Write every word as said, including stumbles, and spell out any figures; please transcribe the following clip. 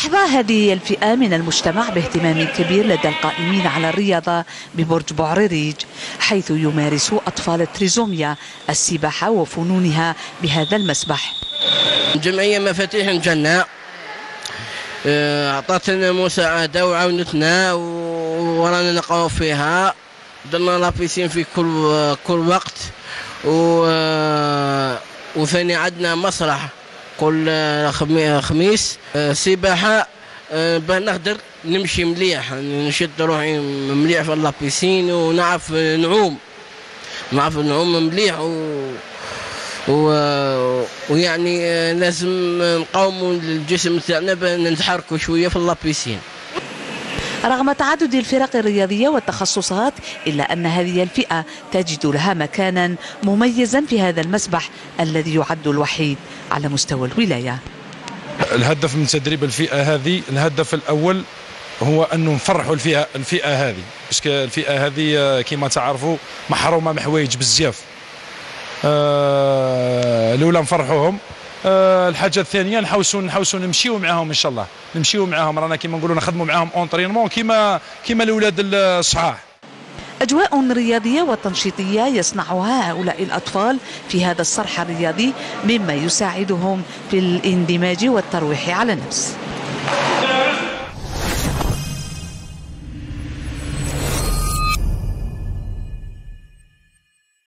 تحظى هذه الفئة من المجتمع باهتمام كبير لدى القائمين على الرياضة ببرج بوعريريج، حيث يمارس أطفال التريزوميا السباحة وفنونها بهذا المسبح. جمعية مفاتيح الجنة أعطتنا مساعدة وعاونتنا ورانا نقاو فيها، درنا لابيسين في كل كل وقت، وثاني عندنا مسرح كل خميس سباحة باه نقدر نمشي مليح، نشد روحي مليح في لابيسين ونعرف نعوم نعرف نعوم مليح و و... ويعني لازم نقاوموا الجسم تاعنا نتحركوا شويه في لابيسين. رغم تعدد الفرق الرياضيه والتخصصات الا ان هذه الفئه تجد لها مكانا مميزا في هذا المسبح الذي يعد الوحيد على مستوى الولايه. الهدف من تدريب الفئه هذه، الهدف الاول هو انه نفرحوا الفئه الفئه هذه، باسكو الفئه هذه كما تعرفوا محرومه من حوايج بزاف. آه الاولى نفرحوهم، آه الحاجه الثانيه نحوسوا نحوسوا نمشيو معاهم ان شاء الله، نمشيو معاهم، رانا كيما نقولوا نخدموا معاهم اونترينمون كيما كيما الاولاد الصحاح. اجواء رياضيه وتنشيطيه يصنعها هؤلاء الاطفال في هذا الصرح الرياضي مما يساعدهم في الاندماج والترويح على النفس.